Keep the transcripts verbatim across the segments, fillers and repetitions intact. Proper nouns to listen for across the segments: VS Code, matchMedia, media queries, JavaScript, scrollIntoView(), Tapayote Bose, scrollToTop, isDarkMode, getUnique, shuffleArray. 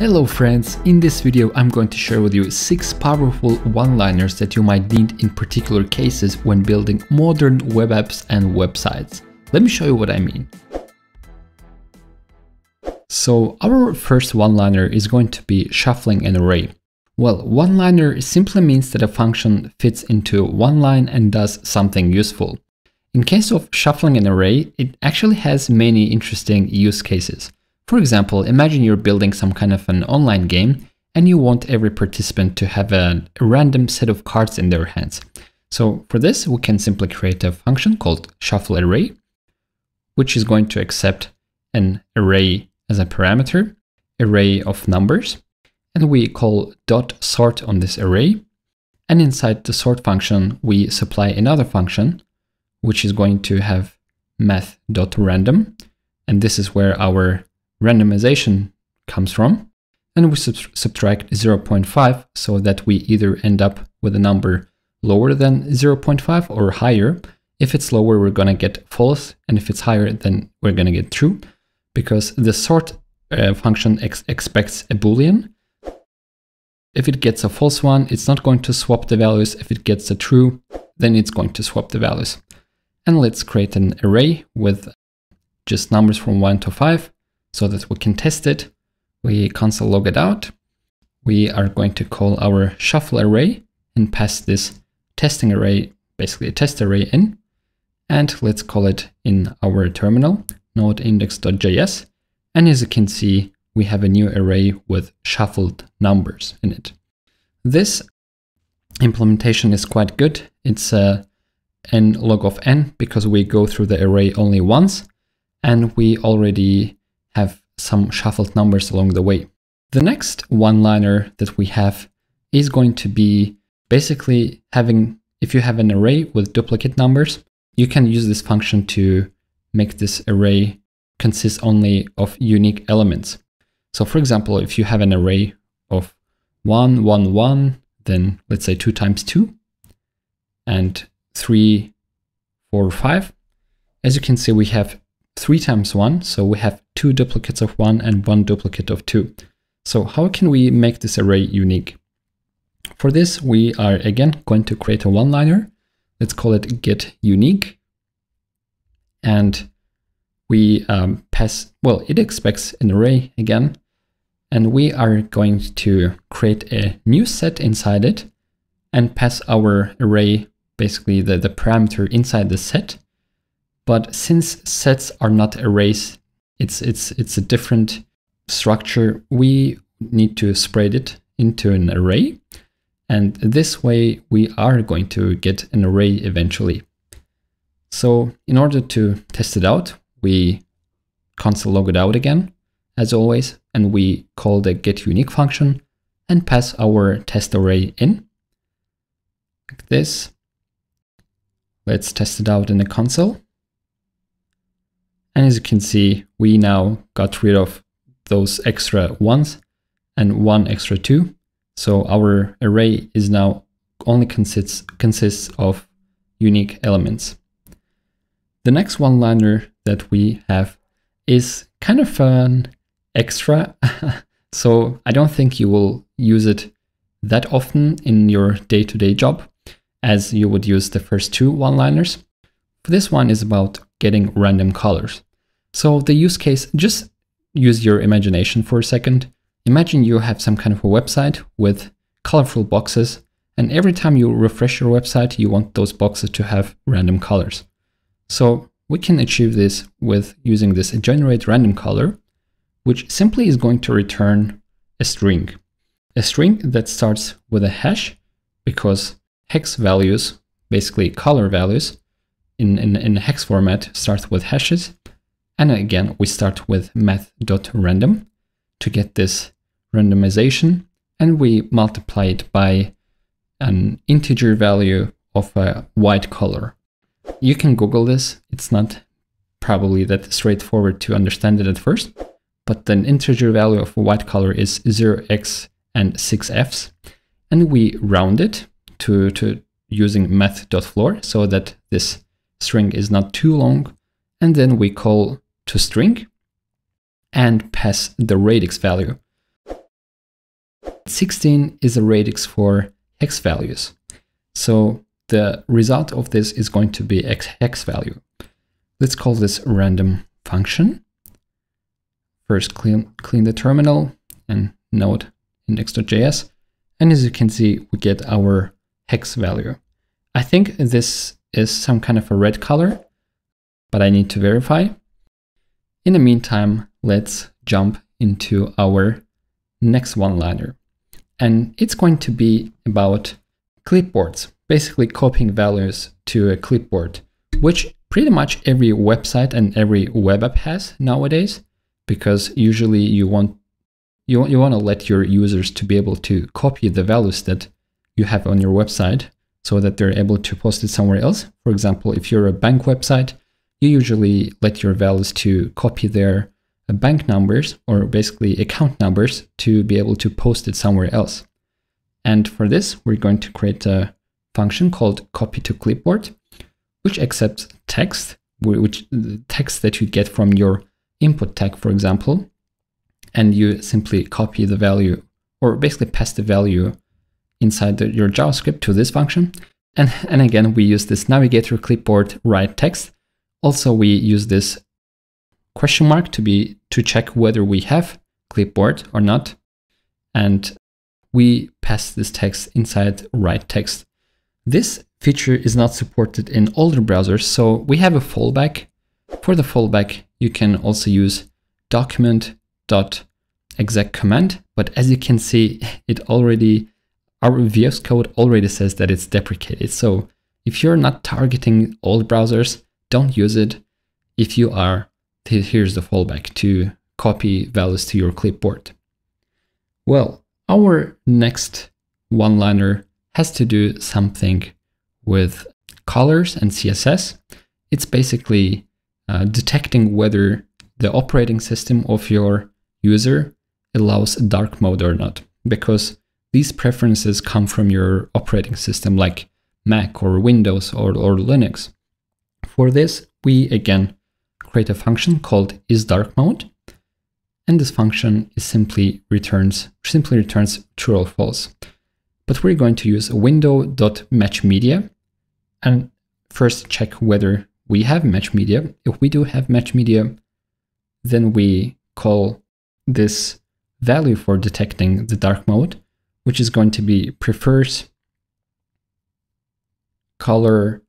Hello friends, in this video I'm going to share with you six powerful one-liners that you might need in particular cases when building modern web apps and websites. Let me show you what I mean. So our first one-liner is going to be shuffling an array. Well, one-liner simply means that a function fits into one line and does something useful. In case of shuffling an array, it actually has many interesting use cases. For example, imagine you're building some kind of an online game and you want every participant to have a random set of cards in their hands. So for this, we can simply create a function called shuffleArray, which is going to accept an array as a parameter, array of numbers, and we call .sort on this array. And inside the sort function, we supply another function, which is going to have math.random, and this is where our randomization comes from, and we sub subtract zero point five so that we either end up with a number lower than zero point five or higher. If it's lower, we're going to get false, and if it's higher, then we're going to get true, because the sort uh, function ex expects a Boolean. If it gets a false one, it's not going to swap the values. If it gets a true, then it's going to swap the values. And let's create an array with just numbers from one to five. So that we can test it. We console log it out. We are going to call our shuffle array and pass this testing array, basically a test array in, and let's call it in our terminal node index dot J S. And as you can see, we have a new array with shuffled numbers in it. This implementation is quite good. It's a n log of n because we go through the array only once, and we already have some shuffled numbers along the way. The next one-liner that we have is going to be basically having, if you have an array with duplicate numbers, you can use this function to make this array consist only of unique elements. So for example, if you have an array of one, one, one, then let's say two times two and three, four, five. As you can see, we have three times one, so we have two duplicates of one and one duplicate of two. So how can we make this array unique? For this, we are again going to create a one-liner. Let's call it get unique, and we um, pass, well, it expects an array again, and we are going to create a new set inside it and pass our array, basically the, the parameter inside the set. But since sets are not arrays, it's, it's, it's a different structure, we need to spread it into an array. And this way we are going to get an array eventually. So in order to test it out, we console log it out again, as always, and we call the getUnique function and pass our test array in, like this. Let's test it out in the console. And as you can see, we now got rid of those extra ones and one extra two. So our array is now only consists, consists of unique elements. The next one-liner that we have is kind of an extra. So I don't think you will use it that often in your day-to-day job as you would use the first two one-liners. This one is about getting random colors. So the use case, just use your imagination for a second. Imagine you have some kind of a website with colorful boxes, and every time you refresh your website, you want those boxes to have random colors. So we can achieve this with using this generate random color, which simply is going to return a string. A string that starts with a hash, because hex values, basically color values, In, in, in hex format start with hashes, and again we start with math.random to get this randomization, and we multiply it by an integer value of a white color. You can Google this, it's not probably that straightforward to understand it at first, but the integer value of a white color is zero x and six f's, and we round it to, to using math.floor so that this string is not too long, and then we call toString and pass the radix value. sixteen is a radix for hex values. So the result of this is going to be x hex value. Let's call this random function. First clean, clean the terminal and node index.js. And as you can see, we get our hex value. I think this is some kind of a red color, but I need to verify. In the meantime, let's jump into our next one-liner. And it's going to be about clipboards, basically copying values to a clipboard, which pretty much every website and every web app has nowadays, because usually you want you, you want to let your users to be able to copy the values that you have on your website so that they're able to post it somewhere else. For example, if you're a bank website, you usually let your values to copy their bank numbers or basically account numbers to be able to post it somewhere else. And for this, we're going to create a function called copy to clipboard, which accepts text, which text that you get from your input tag, for example, and you simply copy the value or basically pass the value inside the, your JavaScript to this function. And, and again, we use this navigator clipboard write text. Also, we use this question mark to be to check whether we have clipboard or not. And we pass this text inside write text. This feature is not supported in older browsers, so we have a fallback. For the fallback, you can also use document.exec command, but as you can see, it already, our V S Code already says that it's deprecated. So if you're not targeting old browsers, don't use it. If you are, here's the fallback to copy values to your clipboard. Well, our next one-liner has to do something with colors and C S S. It's basically uh, detecting whether the operating system of your user allows dark mode or not, because these preferences come from your operating system like Mac or Windows or, or Linux. For this, we again create a function called isDarkMode, and this function is simply returns simply returns true or false. But we're going to use window.matchMedia and first check whether we have match media. If we do have match media, then we call this value for detecting the dark mode, which is going to be prefers color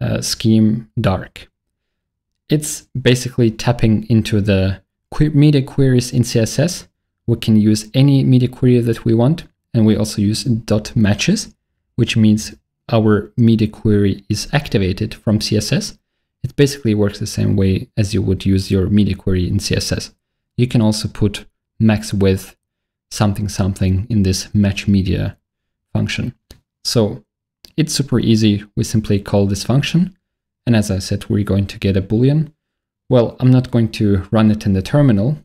uh, scheme dark. It's basically tapping into the media queries in C S S. We can use any media query that we want. And we also use dot matches, which means our media query is activated from C S S. It basically works the same way as you would use your media query in C S S. You can also put max width something something in this match media function. So it's super easy. We simply call this function. And as I said, we're going to get a Boolean. Well, I'm not going to run it in the terminal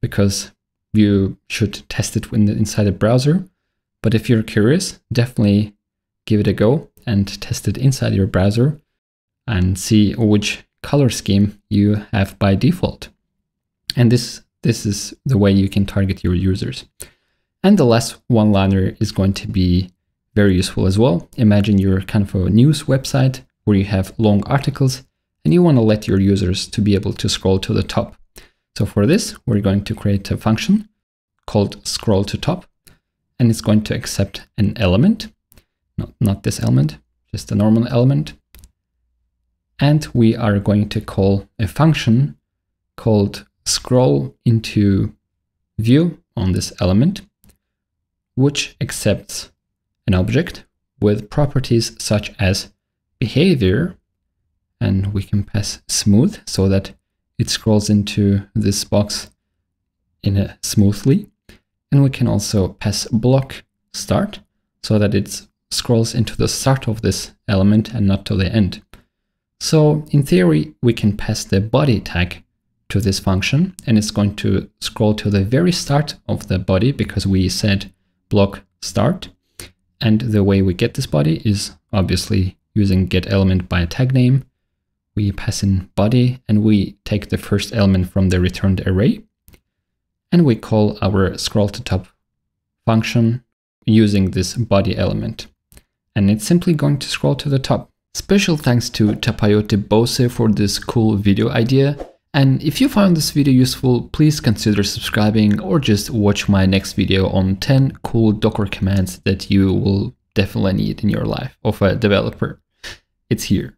because you should test it in the, inside a browser. But if you're curious, definitely give it a go and test it inside your browser and see which color scheme you have by default. And this, this is the way you can target your users. And the last one-liner is going to be very useful as well. Imagine you're kind of a news website where you have long articles and you want to let your users to be able to scroll to the top. So for this, we're going to create a function called scrollToTop. And it's going to accept an element, not, not this element, just a normal element. And we are going to call a function called scrollIntoView on this element, which accepts an object with properties such as behavior. And we can pass smooth so that it scrolls into this box in a smoothly. And we can also pass block start so that it scrolls into the start of this element and not to the end. So in theory, we can pass the body tag to this function and it's going to scroll to the very start of the body because we said block start. And the way we get this body is obviously using getElementByTagName. We pass in body and we take the first element from the returned array. And we call our scroll to top function using this body element. And it's simply going to scroll to the top. Special thanks to Tapayote Bose for this cool video idea. And if you found this video useful, please consider subscribing or just watch my next video on ten cool Docker commands that you will definitely need in your life of a developer. It's here.